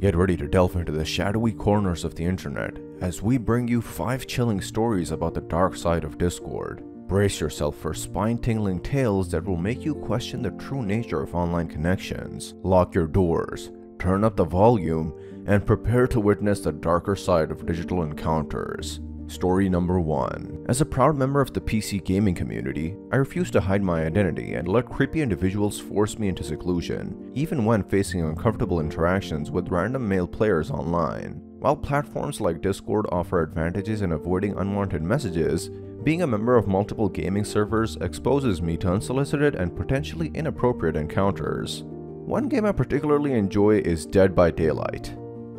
Get ready to delve into the shadowy corners of the internet as we bring you 5 chilling stories about the dark side of Discord. Brace yourself for spine-tingling tales that will make you question the true nature of online connections. Lock your doors, turn up the volume, and prepare to witness the darker side of digital encounters. Story number 1. As a proud member of the PC gaming community, I refused to hide my identity and let creepy individuals force me into seclusion, even when facing uncomfortable interactions with random male players online. While platforms like Discord offer advantages in avoiding unwanted messages, being a member of multiple gaming servers exposes me to unsolicited and potentially inappropriate encounters. One game I particularly enjoy is Dead by Daylight,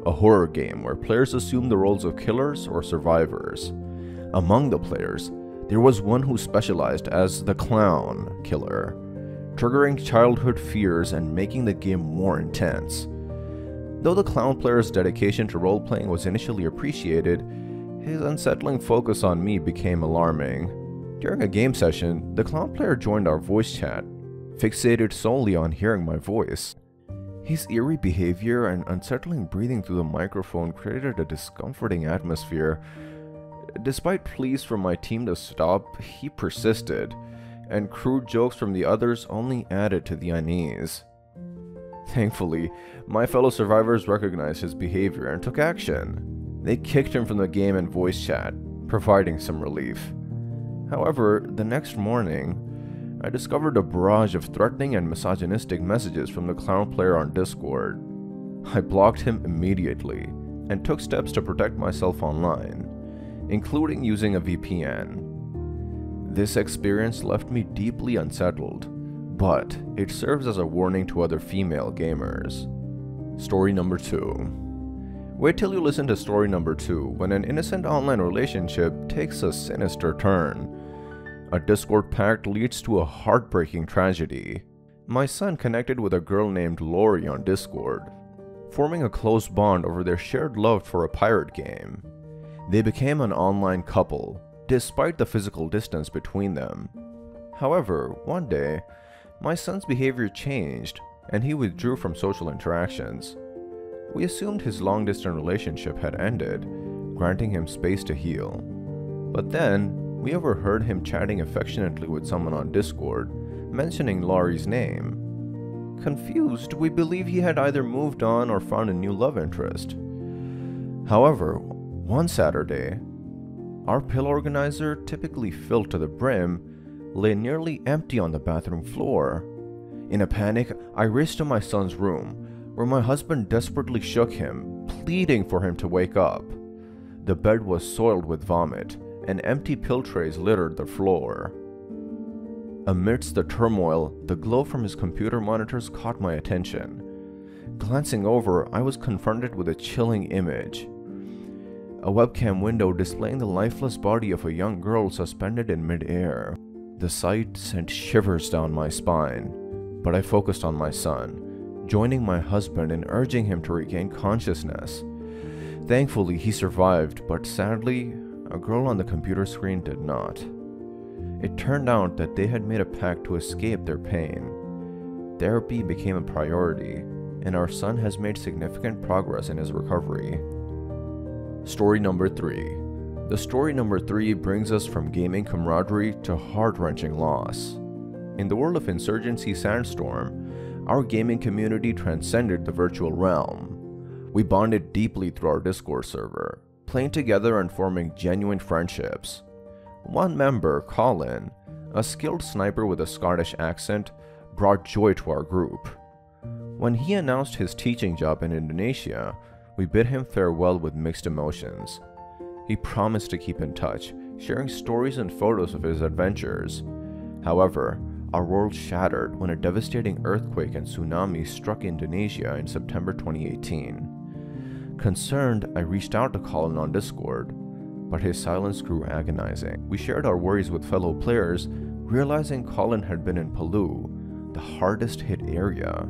a horror game where players assume the roles of killers or survivors. Among the players, there was one who specialized as the clown killer, triggering childhood fears and making the game more intense. Though the clown player's dedication to role-playing was initially appreciated, his unsettling focus on me became alarming. During a game session, the clown player joined our voice chat, fixated solely on hearing my voice. His eerie behavior and unsettling breathing through the microphone created a discomforting atmosphere. Despite pleas from my team to stop, he persisted, and crude jokes from the others only added to the unease. Thankfully, my fellow survivors recognized his behavior and took action. They kicked him from the game and voice chat, providing some relief. However, the next morning, I discovered a barrage of threatening and misogynistic messages from the clown player on Discord. I blocked him immediately and took steps to protect myself online, including using a VPN. This experience left me deeply unsettled, but it serves as a warning to other female gamers. Story number 2. Wait till you listen to story number 2 when an innocent online relationship takes a sinister turn. A Discord pact leads to a heartbreaking tragedy. My son connected with a girl named Lori on Discord, forming a close bond over their shared love for a pirate game. They became an online couple, despite the physical distance between them. However, one day, my son's behavior changed and he withdrew from social interactions. We assumed his long-distance relationship had ended, granting him space to heal. But then, we overheard him chatting affectionately with someone on Discord, mentioning Lori's name. Confused, we believe he had either moved on or found a new love interest. However, one Saturday, our pill organizer, typically filled to the brim, lay nearly empty on the bathroom floor. In a panic, I raced to my son's room, where my husband desperately shook him, pleading for him to wake up. The bed was soiled with vomit, and empty pill trays littered the floor. Amidst the turmoil, the glow from his computer monitors caught my attention. Glancing over, I was confronted with a chilling image. A webcam window displaying the lifeless body of a young girl suspended in midair. The sight sent shivers down my spine, but I focused on my son, joining my husband in urging him to regain consciousness. Thankfully, he survived, but sadly, a girl on the computer screen did not. It turned out that they had made a pact to escape their pain. Therapy became a priority, and our son has made significant progress in his recovery. Story number 3. The story number 3 brings us from gaming camaraderie to heart-wrenching loss. In the world of Insurgency Sandstorm, our gaming community transcended the virtual realm. We bonded deeply through our Discord server, playing together and forming genuine friendships. One member, Colin, a skilled sniper with a Scottish accent, brought joy to our group. When he announced his teaching job in Indonesia, we bid him farewell with mixed emotions. He promised to keep in touch, sharing stories and photos of his adventures. However, our world shattered when a devastating earthquake and tsunami struck Indonesia in September 2018. Concerned, I reached out to Colin on Discord, but his silence grew agonizing. We shared our worries with fellow players, realizing Colin had been in Palu, the hardest hit area.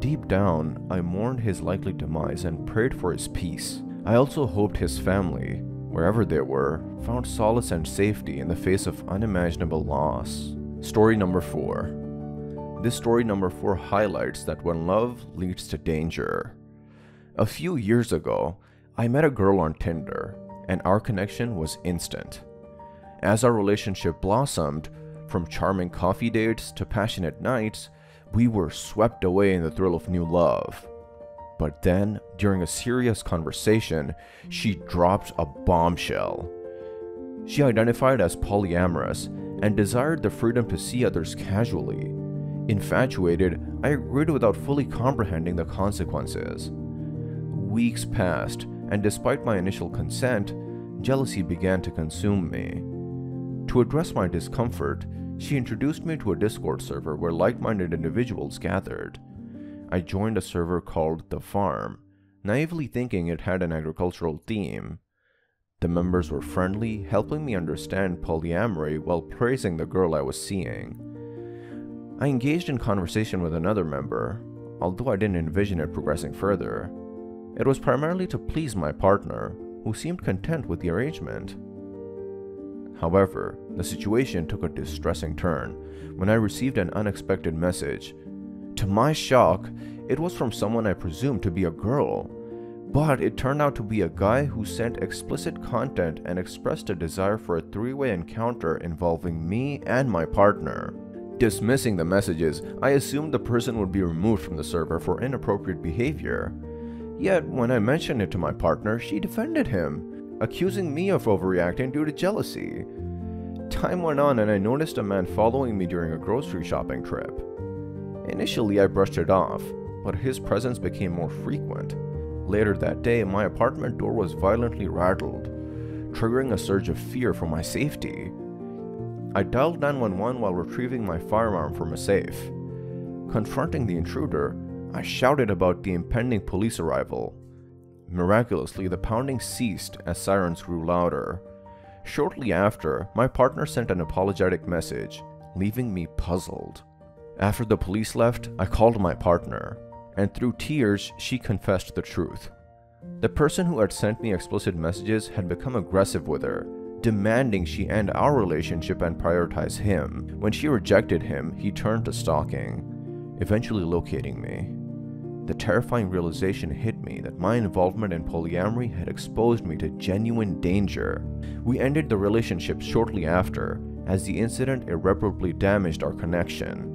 Deep down, I mourned his likely demise and prayed for his peace. I also hoped his family, wherever they were, found solace and safety in the face of unimaginable loss. Story number 4. This story number 4 highlights that when love leads to danger. A few years ago, I met a girl on Tinder, and our connection was instant. As our relationship blossomed, from charming coffee dates to passionate nights, we were swept away in the thrill of new love. But then, during a serious conversation, she dropped a bombshell. She identified as polyamorous and desired the freedom to see others casually. Infatuated, I agreed without fully comprehending the consequences. Weeks passed, and despite my initial consent, jealousy began to consume me. To address my discomfort, she introduced me to a Discord server where like-minded individuals gathered. I joined a server called The Farm, naively thinking it had an agricultural theme. The members were friendly, helping me understand polyamory while praising the girl I was seeing. I engaged in conversation with another member, although I didn't envision it progressing further. It was primarily to please my partner, who seemed content with the arrangement. However, the situation took a distressing turn when I received an unexpected message. To my shock, it was from someone I presumed to be a girl, but it turned out to be a guy who sent explicit content and expressed a desire for a three-way encounter involving me and my partner. Dismissing the messages, I assumed the person would be removed from the server for inappropriate behavior. Yet, when I mentioned it to my partner, she defended him, accusing me of overreacting due to jealousy. Time went on and I noticed a man following me during a grocery shopping trip. Initially, I brushed it off, but his presence became more frequent. Later that day, my apartment door was violently rattled, triggering a surge of fear for my safety. I dialed 911 while retrieving my firearm from a safe. Confronting the intruder, I shouted about the impending police arrival. Miraculously, the pounding ceased as sirens grew louder. Shortly after, my partner sent an apologetic message, leaving me puzzled. After the police left, I called my partner, and through tears, she confessed the truth. The person who had sent me explicit messages had become aggressive with her, demanding she end our relationship and prioritize him. When she rejected him, he turned to stalking, eventually locating me. The terrifying realization hit me that my involvement in polyamory had exposed me to genuine danger. We ended the relationship shortly after, as the incident irreparably damaged our connection.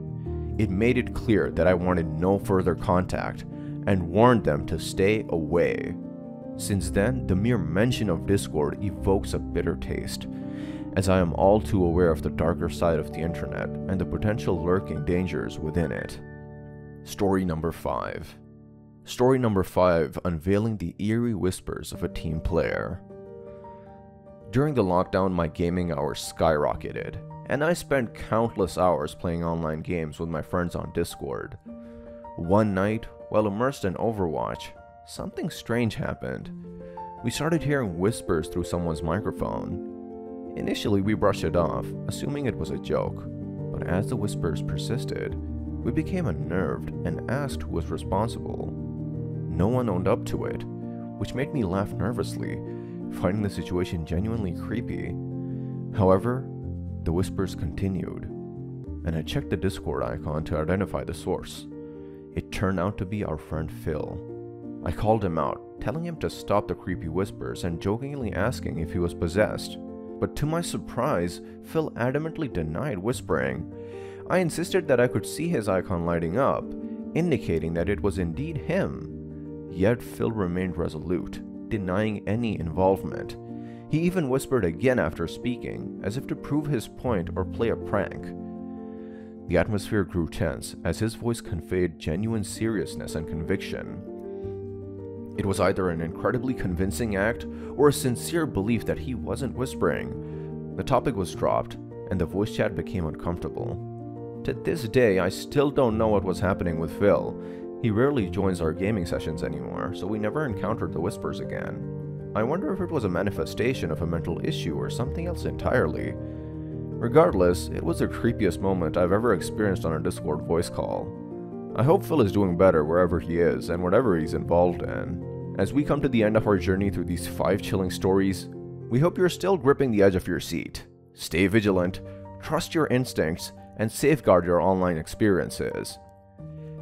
It made it clear that I wanted no further contact and warned them to stay away. Since then, the mere mention of Discord evokes a bitter taste, as I am all too aware of the darker side of the internet and the potential lurking dangers within it. Story number 5. Story number 5, unveiling the eerie whispers of a team player. During the lockdown, my gaming hours skyrocketed, and I spent countless hours playing online games with my friends on Discord. One night, while immersed in Overwatch, something strange happened. We started hearing whispers through someone's microphone. Initially, we brushed it off, assuming it was a joke, but as the whispers persisted, we became unnerved and asked who was responsible. No one owned up to it, which made me laugh nervously, finding the situation genuinely creepy. However, the whispers continued, and I checked the Discord icon to identify the source. It turned out to be our friend Phil. I called him out, telling him to stop the creepy whispers and jokingly asking if he was possessed. But to my surprise, Phil adamantly denied whispering. I insisted that I could see his icon lighting up, indicating that it was indeed him. Yet Phil remained resolute, denying any involvement. He even whispered again after speaking, as if to prove his point or play a prank. The atmosphere grew tense as his voice conveyed genuine seriousness and conviction. It was either an incredibly convincing act or a sincere belief that he wasn't whispering. The topic was dropped, and the voice chat became uncomfortable. To this day, I still don't know what was happening with Phil. He rarely joins our gaming sessions anymore, so we never encountered the whispers again. I wonder if it was a manifestation of a mental issue or something else entirely. Regardless, it was the creepiest moment I've ever experienced on a Discord voice call. I hope Phil is doing better wherever he is and whatever he's involved in. As we come to the end of our journey through these 5 chilling stories, we hope you're still gripping the edge of your seat. Stay vigilant, trust your instincts, and safeguard your online experiences.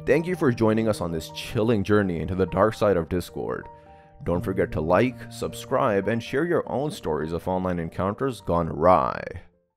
Thank you for joining us on this chilling journey into the dark side of Discord. Don't forget to like, subscribe, and share your own stories of online encounters gone awry.